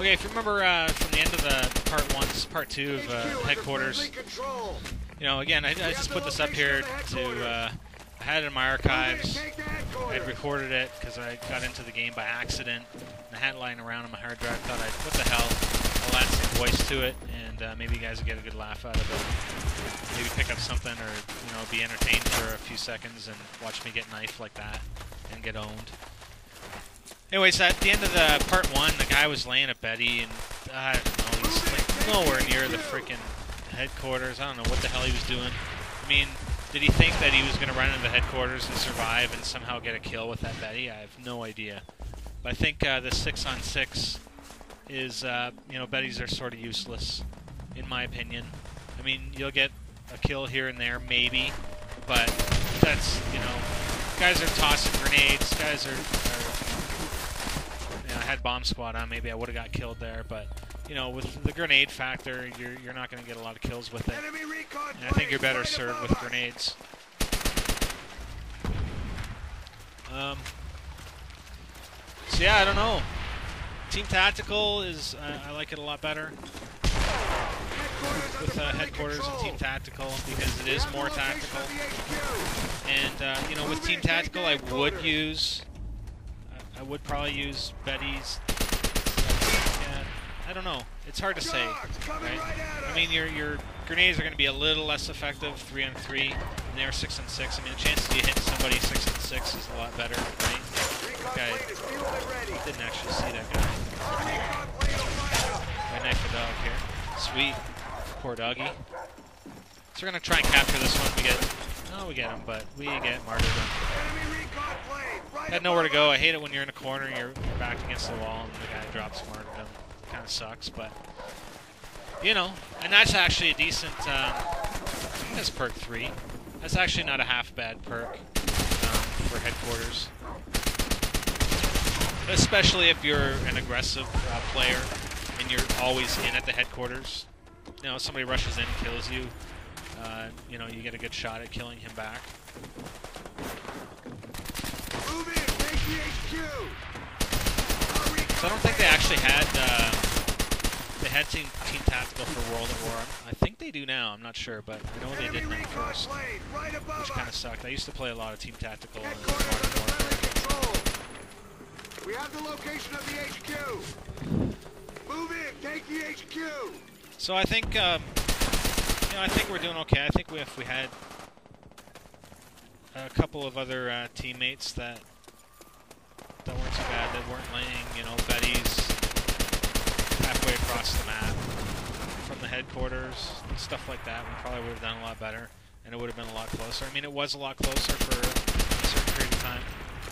Okay, if you remember from the end of the part 2 of Headquarters, you know, again, I just put this up here to, I had it in my archives, I had recorded it because I got into the game by accident, and I had it lying around on my hard drive, thought I'd, what the hell, I'll add some voice to it, and maybe you guys will get a good laugh out of it, maybe pick up something or, you know, be entertained for a few seconds and watch me get knifed like that and get owned. Anyways, at the end of the part 1, the guy was laying at Betty, and I don't know, he's like nowhere near the freaking headquarters. I don't know what the hell he was doing. I mean, did he think that he was going to run into the headquarters and survive and somehow get a kill with that Betty? I have no idea. But I think the 6-on-6 is, you know, Betties are sort of useless, in my opinion. I mean, you'll get a kill here and there, maybe, but that's, you know, guys are tossing grenades, guys are I had bomb squad on, maybe I would have got killed there, but you know, with the grenade factor, you're not going to get a lot of kills with it. And I think you're better served with grenades. So yeah, I don't know. Team Tactical is I like it a lot better with Headquarters and Team Tactical because it is more tactical. And you know, with Team Tactical, I would probably use Betty's. Yeah, I don't know. It's hard to say. Right? I mean, your grenades are going to be a little less effective 3-on-3 than they are 6-on-6. I mean, the chances you hit somebody 6-on-6 is a lot better, right? That guy, I didn't actually see that guy. I knifed a dog here. Sweet, poor doggy. So we're going to try and capture this one. We get him, but we get martyred. Had nowhere to go. I hate it when you're in a corner and you're backed against the wall and the guy drops martyrdom. Kind of sucks, but you know, and that's actually a decent. That's perk 3. That's actually not a half bad perk for Headquarters, especially if you're an aggressive player and you're always in at the headquarters. You know, if somebody rushes in, and kills you. You know, you get a good shot at killing him back. Move in, take the HQ. So I don't think they actually had Team Tactical for World at War. I think they do now. I'm not sure, but I know they didn't at first, which kind of sucked. I used to play a lot of Team Tactical. And Modern Warfare. We have the location of the HQ. Move in, take the HQ. So I think. You know, I think we're doing okay. I think if we had a couple of other teammates that weren't too bad, that weren't laying, you know, Betty's halfway across the map from the headquarters and stuff like that, we probably would have done a lot better, and it would have been a lot closer. I mean, it was a lot closer for a certain period of time.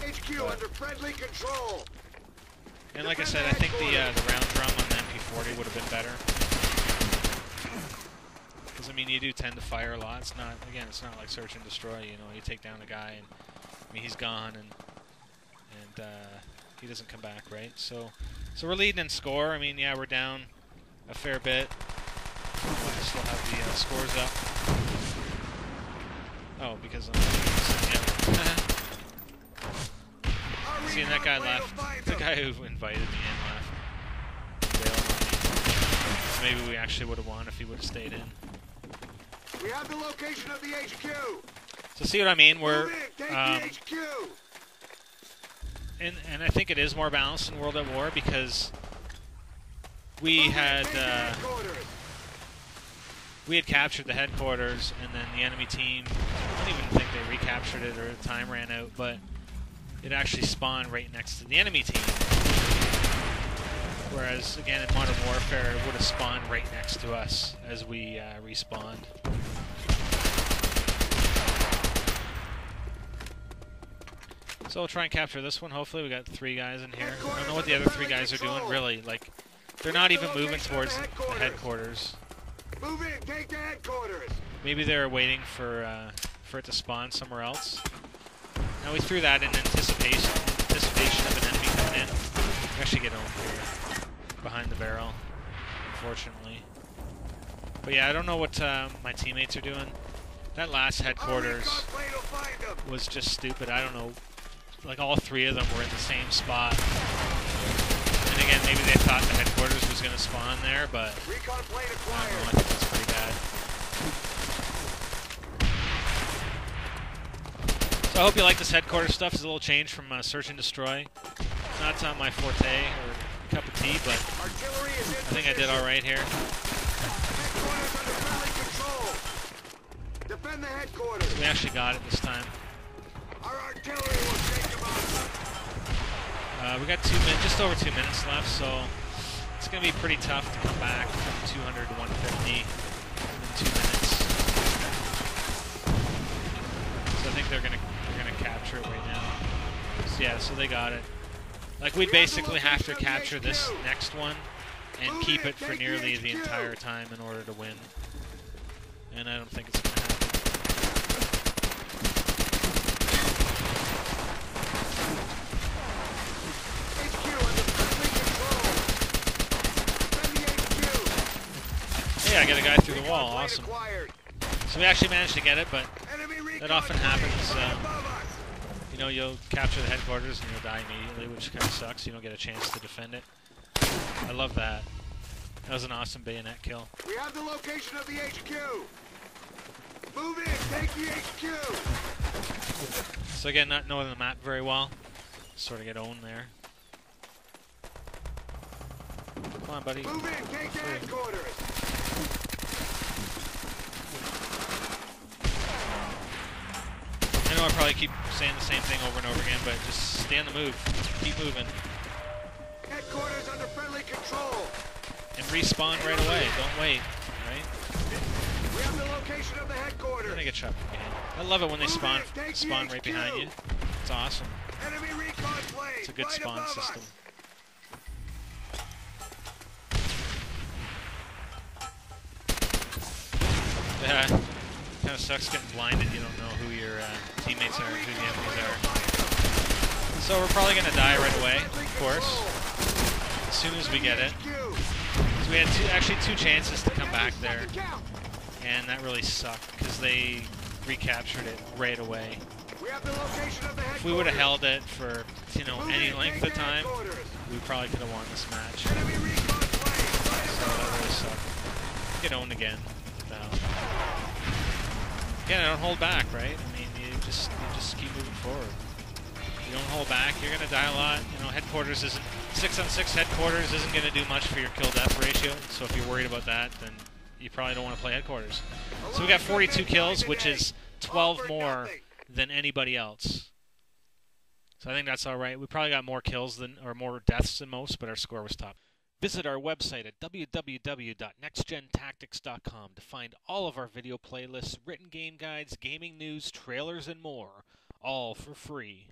HQ under friendly control. And like I said, I think the round drum on the MP40 would have been better. I mean, you do tend to fire a lot. It's not, again, it's not like Search and Destroy. You know, you take down a guy, and I mean, he's gone, and he doesn't come back, right? So we're leading in score. I mean, yeah, we're down a fair bit. I still have the scores up. Oh, because I'm seeing that guy left. The guy who invited me in left. So maybe we actually would have won if he would have stayed in. We have the location of the HQ. So see what I mean? We're and I think it is more balanced in World at War because we had captured the headquarters, and then the enemy team, I don't even think they recaptured it or the time ran out, but it actually spawned right next to the enemy team. Whereas, again, in Modern Warfare, it would have spawned right next to us as we respawned. So we'll try and capture this one, hopefully. We got 3 guys in here. I don't know what the other 3 guys are doing, really. Like, they're not even moving towards the headquarters. Move in, take the headquarters! Maybe they're waiting for it to spawn somewhere else. Now, we threw that in anticipation of an enemy coming in. We actually get over here. Behind the barrel, unfortunately. But yeah, I don't know what my teammates are doing. That last headquarters was just stupid. I don't know. Like all 3 of them were in the same spot. And again, maybe they thought the headquarters was going to spawn there, but recon plane acquired. I don't know, I think that's pretty bad. So I hope you like this headquarters stuff. It's a little change from Search and Destroy. Not on my forte or cup of tea, but I think I did all right here. Headquarters under friendly control. Defend the headquarters. We actually got it this time. Our artillery will take them out. We got 2 minutes, just over 2 minutes left, so it's going to be pretty tough to come back from 200 to 150 in 2 minutes. So I think they're going to capture it right now. So yeah, so they got it. Like, we basically have to capture this next one and keep it for nearly the entire time in order to win. And I don't think it's going to happen. Hey, I got a guy through the wall. Awesome. So we actually managed to get it, but that often happens. You know, you'll capture the headquarters and you'll die immediately, which kind of sucks. You don't get a chance to defend it. I love that. That was an awesome bayonet kill. We have the location of the HQ. Move in, take the HQ. So again, not knowing the map very well, sort of get owned there. Come on, buddy. Move in, take the headquarters. I know I probably keep saying the same thing over and over again, but just stay on the move. Keep moving. Headquarters under friendly control. And respawn right away. Don't wait. Right? We have the location of the headquarters. Gonna get shot from behind. I love it when they spawn right behind you. It's awesome. Enemy recon plane. It's a good spawn system. Yeah. Kind of sucks getting blinded. You don't know who your teammates are, who the enemies are. So we're probably going to die right away, of course, as soon as we get it. So we had actually two chances to come back there, and that really sucked because they recaptured it right away. If we would have held it for, you know, any length of time, we probably could have won this match. So that really sucked. Get owned again. Again, don't hold back, right? I mean, you just keep moving forward. You don't hold back, you're gonna die a lot. You know, headquarters isn't 6-on-6 headquarters isn't gonna do much for your kill-death ratio. So if you're worried about that, then you probably don't want to play headquarters. So we got 42 kills, which is 12 more than anybody else. So I think that's all right. We probably got more kills than, or more deaths than most, but our score was top. Visit our website at www.nextgentactics.com to find all of our video playlists, written game guides, gaming news, trailers, and more, all for free.